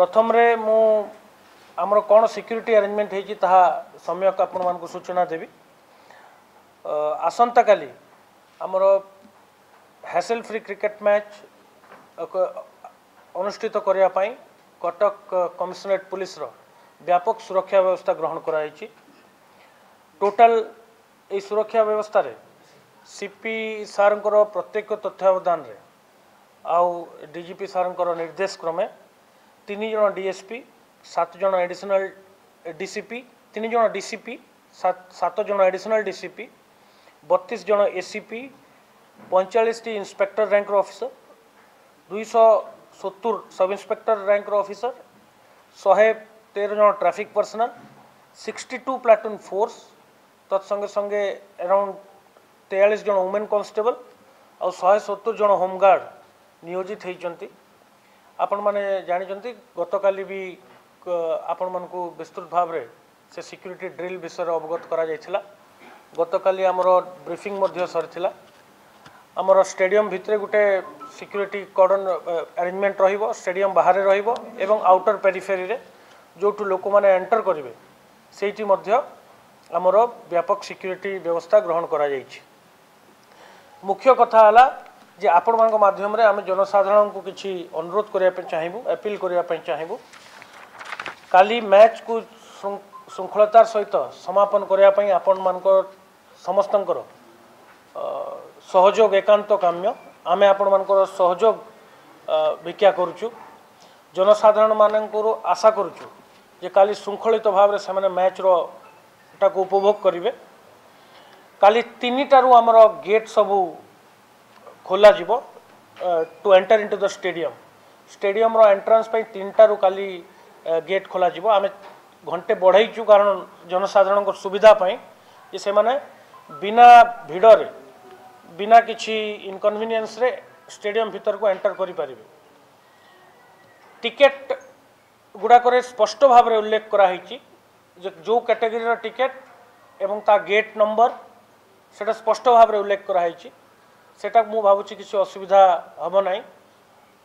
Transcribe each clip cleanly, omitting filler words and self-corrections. प्रथम रे मु आमर कौन सिक्यूरीटी अरेंजमेंट होगी ताहा सम्यक आपण मानकु सूचना देबी। आसंता काली आमर हैसल फ्री क्रिकेट मैच अनुष्ठित करिया पाई कटक कमिश्नरेट पुलिस रो व्यापक सुरक्षा व्यवस्था ग्रहण कराई। टोटाल ये सुरक्षा व्यवस्था रे सीपी सार प्रत्येक तत्वावधान रे आउ डीजीपी सार निर्देश क्रमे 3 जन डीएसपी 7 जन एडिशनल डीसीपी 3 जन डीसीपी 7 जन एडिशनल डीसीपी 32 जन एसीपी 45टी inspector rank officer 270 sub inspector rank officer 113 जन ट्रैफिक पर्सनल 62 प्लाटून फोर्स तत्संगे संगे अराउंड 43 जन वुमेन कॉन्स्टेबल और 170 जन होमगार्ड नियोजित होती। आपण मैंने जानते गतकाली भी आपण मान को विस्तृत भाव रे से सिक्यूरीटी ड्रिल विषय अवगत करा जाइथिला। गतकाली आमर ब्रीफिंग मध्य सरथिला। आमर स्टेडियम भितरे गुटे सिक्यूरीटी कॉर्डन अरेंजमेंट रहिबो, स्टेडियम बाहर रहिबो एवं आउटर पेरिफेरी रे जोटू लोक माने एंटर करिवे सेठी मध्य आमर व्यापक सिक्यूरीटी व्यवस्था ग्रहण करा जाइछि। मुख्य कथा हला जे आपण मान माध्यम रे आमे जनसाधारण को किछि अनुरोध करिया पे चाहिबु, अपील करिया पे चाहिबु। काली मैच को श्रृंखलतार सहित समापन करिया पई आपण मान समस्तंकर सहयोग एकांत काम्य। आमे आपण मानकर सहयोग भिक्षा करूछु। जनसाधारण मानकरो आशा करूछु जे काली श्रृंखलित भाव रे से माने मैच रो टाको उपभोग करिवे। काली 3टारू आमर गेट सब खोला जीवो to enter into the stadium. Stadium रो एंट्रेंस पे 3टारू काली गेट खोला जीवो। आमे घंटे बढ़ाईचु कारण जनसाधारण को सुविधा पाई जे से माने बिना भीड़ रे बिना किसी इनकन्वीनियंस रे स्टेडियम भीतर को एंटर करि पारिबे। टिकेट गुड़ाकर स्पष्ट भाव में उल्लेख कराई जो कैटेगरी टिकेट एवं ता गेट नंबर से स्पष्ट भाव में उल्लेख कराई। सेटा मु भावुची किसी असुविधा हम ना।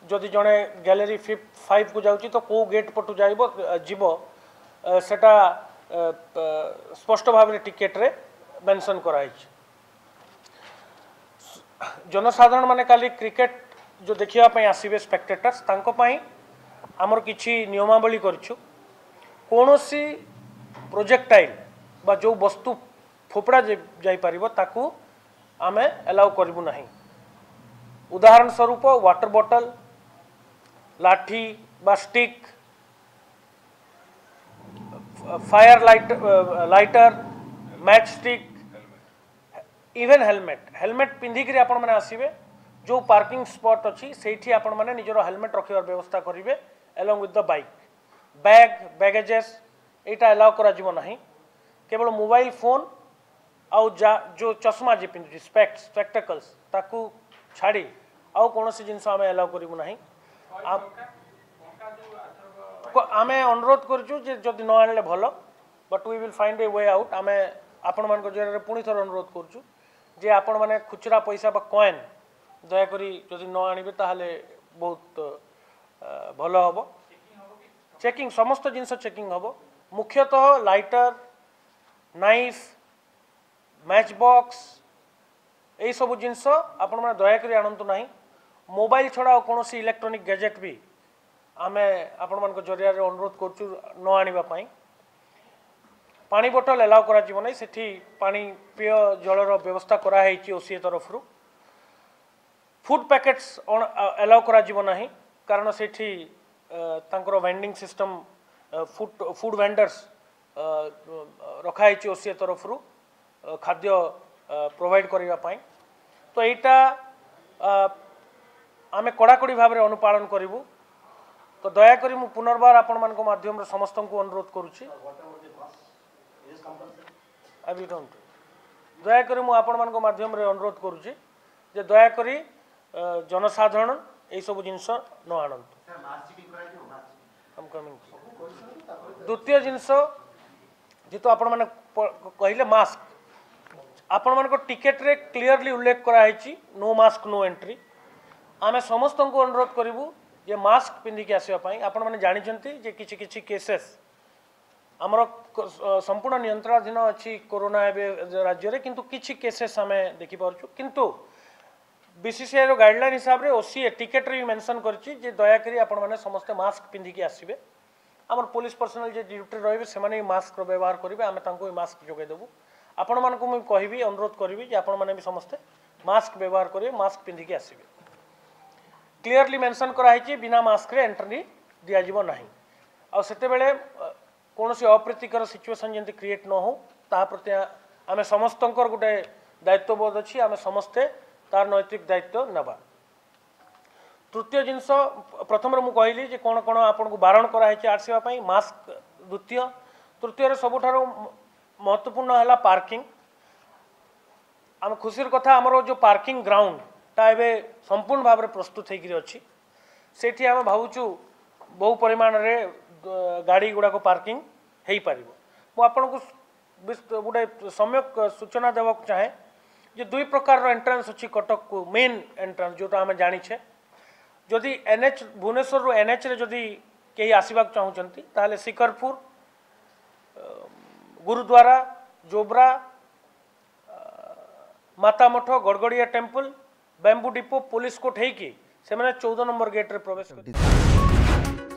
जदि जड़े गैलेरी 5 को जाऊँगी तो कौ गेट पटु जाटा स्पष्ट भाव में टिकेट रे मेंशन कराई। जनसाधारण माने खाली क्रिकेट जो देखापी आसवे स्पेक्टेटर्स आमर किसी नियमावली करछु। कोनोसी प्रोजेक्टाइल बा जो वस्तु फोपड़ा जाई परिबो ताकू आमे अलाउ करबु नहीं। उदाहरण स्वरूप वाटर बॉटल, लाठी बा stick, fire lighter, match stick, even helmet. Helmet पिंधिकरी आपण माने आसीबे। जो पार्किंग स्पॉट अछि सेठी आपण माने निजरो हेलमेट रखिबार व्यवस्था करिवे along with the bike. Bag baggages एटा अलाउ करा जीवो नहीं। केवल मोबाइल फोन आउ जो चश्मा जे पिंधु स्पेक्टेकल्स ताकू छाड़ी आउ कोनोसी जिंस आमे अलाउ करिवो नहीं। आमे अनुरोध करछु जे जदि न आनले भलो, but we will find a way out. आमे आपण मान को जरे पुनी थोर अनुरोध करछु जे आपण माने खुचरा पैसा बा कॉइन दया करी जदि न आनिबे ताहले बहुत भल हम। चेकिंग समस्त जिनस चेकिंग हम। मुख्यतः लाइटर, नाइफ, मैच बॉक्स यही सब जिनस आपण माने दयाकोरी आनंतु नाही। मोबाइल छड़ा कौन सी इलेक्ट्रोनिक गैजेट भी आम आपण मान जरिया अनुरोध करछु न आनिबा पाई। पानी बोतल एलाउ करा जीवो नाही। सेठी पानी पेय जलर व्यवस्था कराई ओसीए तरफ रु। फूड पैकेट्स एलाउ करा जीवो नाही कारण सेठी तांकर वेंडिंग सिस्टम फूड वेंडर्स रखाई ओसीए तरफ रु खाद्य प्रोवाइड करिवा पाई। तो एटा आमे कड़ाकड़ी भाव में अनुपालन करूँ। तो दया करी मु पुनर्बार आपण मान माध्यम समस्त को अनुरोध करुच्ची। आई विल कम टू दया करी मु आपण मान माध्यम अनुरोध करुच्ची जे दया करी जनसाधारण यही सब जिनस न आनंतु। द्वितीय जिनस जेतु आपण माने कहले मास्क, आपण मान को टिकेट रे क्लियरली उल्लेख कराई नो मास्क नो एंट्री। आमे समस्त को अनुरोध करूँ जे मास्क पिंधिक आसवाई आपण मैंने जानी किसी किसी केसेस आमर संपूर्ण नियंत्रणाधीन अच्छी कोरोना राज्य में किंतु किसी केसेस आम देखिपु किंतु बीसीसीआई गाइडलाइन हिसाब से ओसीए टिकेट भी मेंशन कर दयाकोरी आपने समस्ते मास्क पिंधिकी आसबे आम पुलिस पर्सनल जो ड्यूटी रही से मास्क व्यवहार करेंगे आम मास्क जोगेदेबू आपण मानक मुझे कहि अनुरोध करी आपण मैंने भी समस्ते मास्क व्यवहार करेंगे मास्क पिंधिकी आसबे क्लीयरली मेंशन कराई बिना मास्क रे एंट्री दिया दिज्व ना आते कौन सी अप्रीतिकर सिचुएसन जमी क्रिएट न हो प्रति आम समस्त गोटे दायित्वबोध अच्छी आम समस्ते तार नैतिक दायित्व नवा तृतीय जिनस प्रथम मुझे कहली कौन कौन आपको बारण कराई आसवाई मास्क द्वितीय तृतीय सबुठ महत्वपूर्ण है पार्किंग आम खुशी कथा आमर जो पार्किंग ग्राउंड ता ए संपूर्ण भाव में प्रस्तुत होगी अच्छी आम भावचु बहु परिमाण रे गाड़ी गुड़ाक पार्किंग हो पार मुझे गोटे सम्यक सूचना देवाक चाहे जो दुई प्रकार एंट्रांस अच्छी कटक को मेन एंट्रांस जोटा आम जाचे जदि एनएच भुवनेश्वर रु एनएच रे जदि कहीं आसवाक चाहूँगी ताहले शिकरपुर Gurudwara Jobra मातामठ Gadgadia temple bamboo depot police कोट होने 14 नंबर गेट रे प्रवेश कर